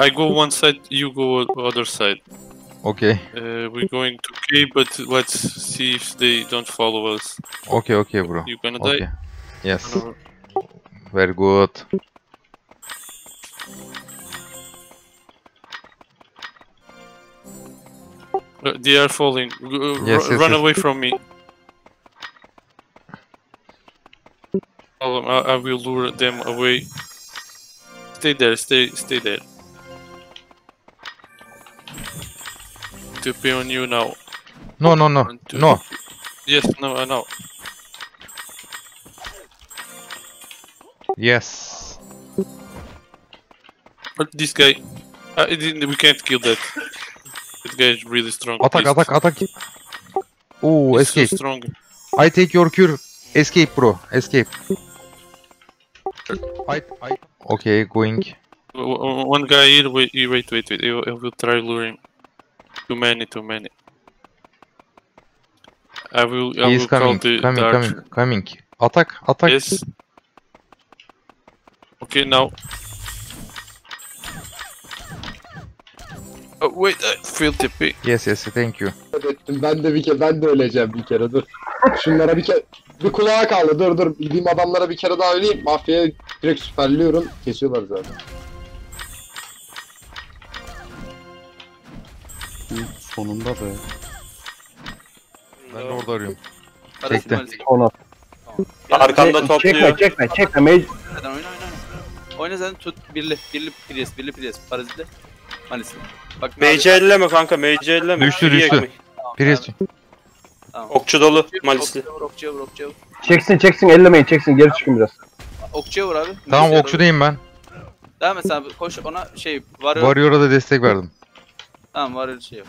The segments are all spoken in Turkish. I go one side, you go other side. Okay. We're going to K, but let's see if they don't follow us. Okay, okay, bro. You gonna okay. Die? Yes. No. Very good. They are falling. Yes, yes, run yes. Away from me. I will lure them away. Stay there, stay there. To be on you now. No, no, no, no. Yes, no, I know. Yes. But this guy, we can't kill that. That guy is really strong. Attack, please. Attack, attack. Oh, he's escape. So strong. I take your cure. Escape, bro. Escape. I okay, going. One guy here. Wait. I will try luring. Too many. I will call the dark. Coming. Attack. Yes. Okay, now. Oh, wait, I feel TP. Yes, thank you. Ben de öleceğim bir kere, dur. Şunlara bir kere, bir kulağa kaldı, dur. Bildiğim adamlara bir kere daha öleyim. Mafyaya direkt süperliyorum, kesiyorlar zaten. Sonunda be. Ben de orada arıyorum. Çektim. Ona. Arkamda topluyor. Çekme. Oyna zaten tut, birli pres, parazitli. Maalesef. Bak, mecelleme kanka, mecelleme. Düştü. Pres. Tamam. Okçu dolu, maalesef. Okçuya vur. Çeksin, ellemeyin, çeksin, geri çıkın biraz. Okçuya vur abi. Tamam, okçudayım ben. Devam et sen, koş ona şey, varıyor. Varıyor'a da destek verdim. Tamam, var öyle şey yok.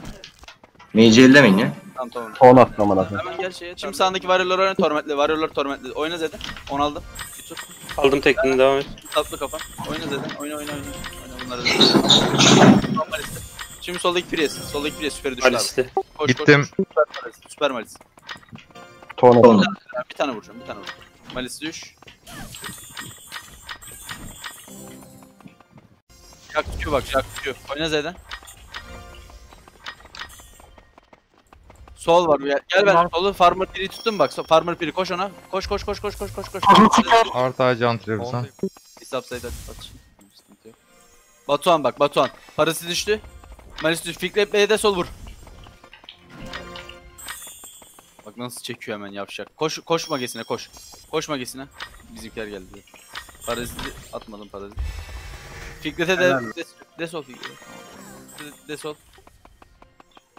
Mage'i ellemeyin ya. Tamam. Ton atmam lazım. Hemen gel şeye. Şimdi sağındaki varyorları oyna tormentle. Oyna zaten. Onu aldım. Bir tut. Aldım tekniğini, devam et. Tatlı kafan. Oyna zaten. Oyna bunları zaten. Şimdi soldaki Priest. Süperi düştü Maliste. Abi. Koş, gittim. Süper Malis. Ton atmam. Bir tane vuracağım. Malis düş. Şak tutuyor. Oyna zaten. Sol var ya. Gel ben solu Farmer 1'i tuttum bak. Farmer 1'i koş ona. Koş. Arta can treviz ha. Hesap sayıda aç. Batuhan. Parası düştü. Malis düştü. Fikret Bey'e de sol vur. Bak nasıl çekiyor hemen yavşak. Koş magesine. Koş magesine. Bizimkiler geldi. Parası atmadım parası. Fikret'e de sol Fikret. De sol.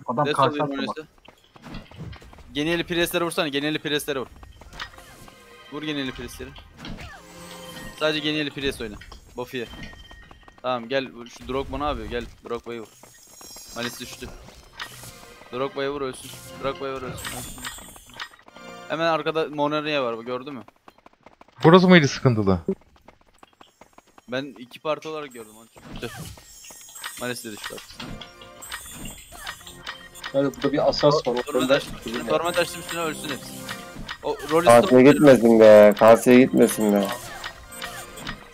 Adam karşı atmadı. Geneli preslere vursana, Vur geneli presleri. Sadece geneli pres oyna. Buffy'ye. Tamam gel şu Drogba ne yapıyor? Gel Drogba'yı vur. Malis düştü. Drogba'yı vur ölsün. Hemen arkada Moneriye var, gördün mü? Burası mıydı sıkıntılı? Ben iki parti olarak gördüm. Malis de düştü. Yani burada bir asas var. Torment açtım üstüne ölsün hepsi. Kaseye gitmesin be.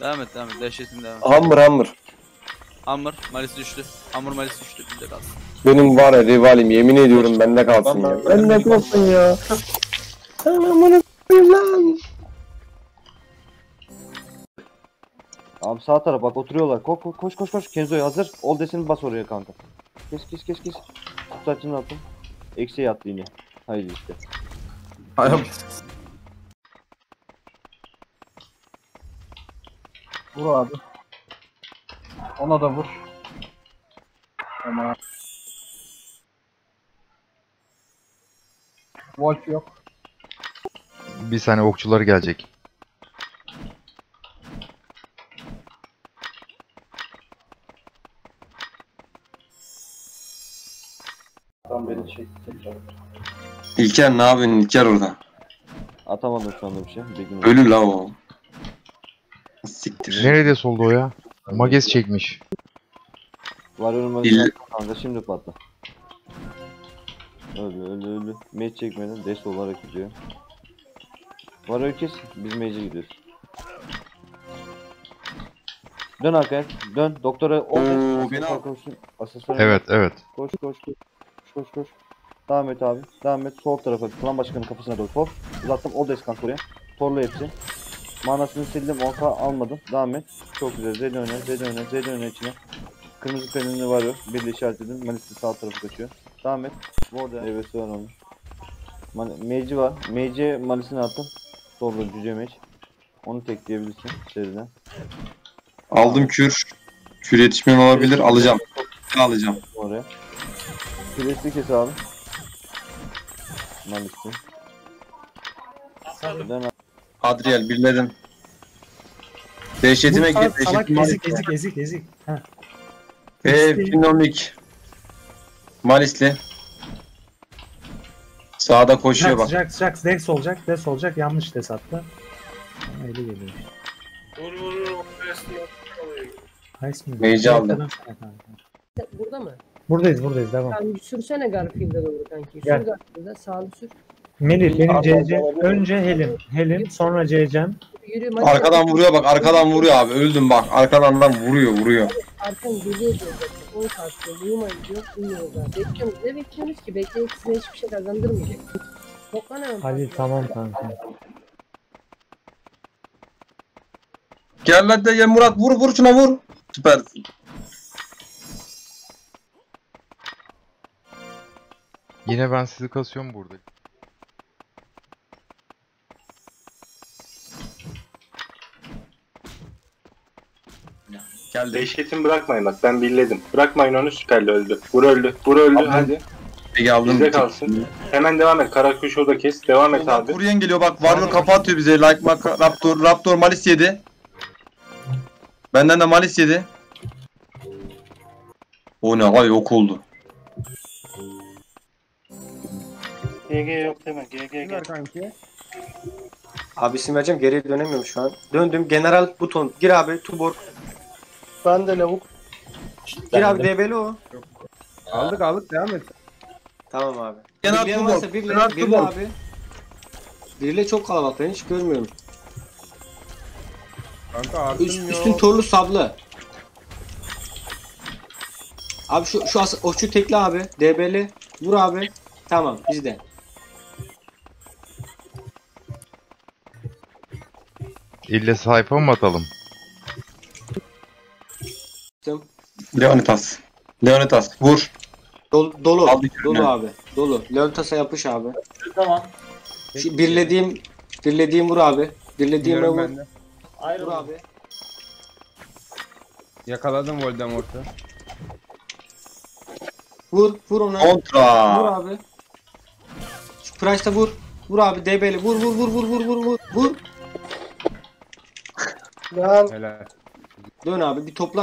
Devam et. Dehşetim devam et. Hammer. Malisi düştü. Bizde kalsın. Benim var ya rivalim. Yemin ediyorum bende kalsın ya. Bende kalsın ya. Sen amına koyayım lan. Abi sağ tarafa bak oturuyorlar. Koş. Kenzo'ya hazır. Ol desini bas oraya kanka. Kes. Saçını attım. Eksiye attı yine. Haydi işte. Vur abi. Ona da vur. Ama Wolf yok. Bir saniye okçular gelecek. İlker ne yapıyorsun? İlker orada. Atamadım şu anda bir şey. Ölü la o. Siktir. Nerede soldu o ya? Magez çekmiş. Var önüme kanka şimdi patla. Öldü. Mage çekmeden des olarak gidiyor. Var ökes biz mage'e gidiyoruz. Dön arkaya. Dön. Doktora. Oo, beni al. Evet, evet. Koş, koş, koş. Koş, koş. Devam et abi. Devam et. Sol tarafa. Plan başkanın kafasına doğru. Hop. Uzattım. O deskan oraya. Torla hepsi. Manasını sildim. Orta almadım. Devam et. Çok güzel. Z'de öne. Z'de öne. Z'de öne içine. Kırmızı penini varıyor. Birle işaretledim. Manisi sağ tarafı kaçıyor. Devam et. Orada. Evet, öyle olmuş. Meci var. Meci Manisini attım. Torla cüce meci. Onu tekleyebilirsin. Seriden. Aldım kür. Kür yetişmeyen olabilir. Alacağım. Alacağım. Oraya. Küresi kes abi. Malisli. Adriel birledim. Dehşetime gir. Dehşetime ezik, ezik, ezik, ezik. Pinomik. Malisli. Sağda koşuyor bak. Sıcak, sıcak. Des olacak. Des olacak. Yanlış des attı. Öyle geliyor. Mage aldı. Burada mı? Buradayız, buradayız. Devam. Sen sürsene Garfield'e doğru kanki. Sür Garfield'e, sağlı sür. Melih, benim CC. Önce Helin. Helin, sonra CC'm. Arkadan vuruyor bak, arkadan vuruyor abi. Öldüm bak, arkadan vuruyor, vuruyor. Arkan geliyor diyor zaten. Onu tartıyor, uyumayın diyor, uyuyor zaten. Bekliyoruz, ne bekliyoruz ki? Bekleyin, size hiçbir şey kazandırmayacak. Toplan hemen. Halil, tamam kanka. Gel lan gel Murat, vur vur şuna vur. Süpersin. Yine ben sizi kasıyorum burada. Gel dehşetimi bırakmayın bak, ben billedim. Bırakmayın onu, süperli öldü. Vur öldü, vur öldü. Abi, hadi. Bize kalsın. Hemen devam et. Karaköy şurada kes. Devam et abi. Kuryen geliyor bak, var mı kafa atıyor bize. Like bak, Raptor Malis yedi. Benden de Malis yedi. O ne vay, yok oldu. GG yok deme, GG gel. Abi isim vereceğim, geriye dönemiyorum şu an. Döndüm, general buton. Gir abi, Tuborg. Ben de lavuk. Gir abi, DB'li o. Aldık aldık, devam et. Tamam abi. General Tuborg, General Tuborg. Biriyle çok kalabalık, ben hiç görmüyorum. Kanka, üstün torlu sablı. Abi şu oçu tekli abi. DB'li. Vur abi. Tamam bizde. İlle sayfa mı atalım? Leonidas. Leonidas vur. Dolu. Abi, dolu abi. Dolu. Leonidas'a yapış abi. Tamam. Şu birlediğim vur abi. Birlediğime vur. Ayrıl abi. Yakaladım Voldemort'u. Vur ona. Kontra. Vur abi. Şu Price'da vur. Vur abi, DB'li. Vur. Lan. Helal. Dön abi, bir topla.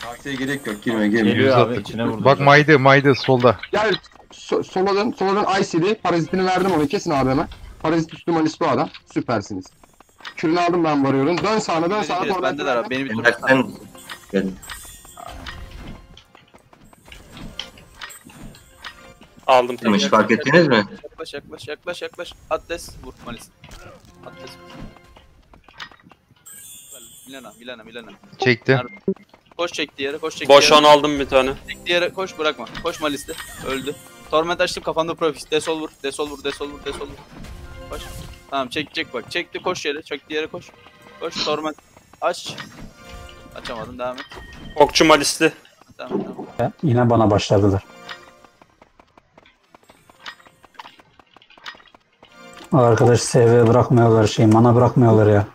Taksiye gerek yok, girme. Geliyor abi, içine vurdu. Bak Maydı solda. Gel sola dön IC'li. Parazitini verdim ona, kesin abi hemen. Parazit üstü Malis bu adam. Süpersiniz. Kürünü aldım, ben varıyorum. Dön sağına. Bendeler abi, beni bir dur. Gelin. Aldım tabii. Fark ettiniz mi? Yaklaş. Atlas vur Malis. Atlas. Milana. Çekti. Koş çekti yere. Boş an aldım bir tane. Çekti yere koş, bırakma. Koş Malis'te. Öldü. Torment açtım, kafanda profis. Desol vur. Koş. Tamam çekecek bak. Çekti, koş yere. Çekti yere koş. Koş Torment. Aç. Açamadım, devam et. Okçu Malis'te. Tamam. Yine bana başladılar. Arkadaş SV bırakmıyorlar, mana bırakmıyorlar ya.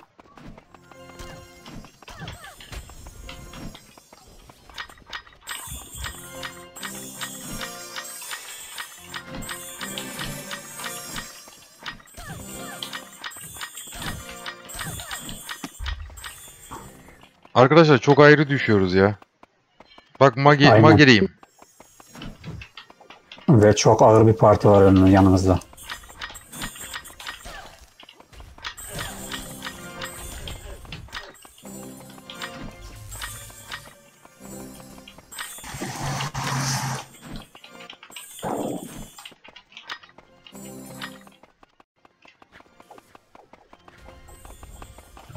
Arkadaşlar çok ayrı düşüyoruz ya. Bak Mage'liyim. Ve çok ağır bir parti var önümüzde, yanımızda.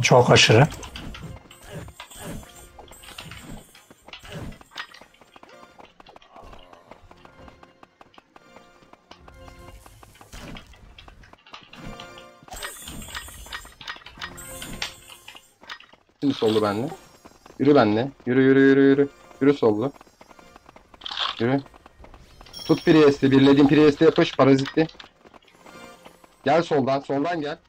Çok aşırı. Şimdi sollu benle. Yürü benle. Yürü. Yürü sollu. Yürü. Tut Priest'i. Birlediğin Priest'i yapış. Parazitli. Gel soldan. Soldan gel.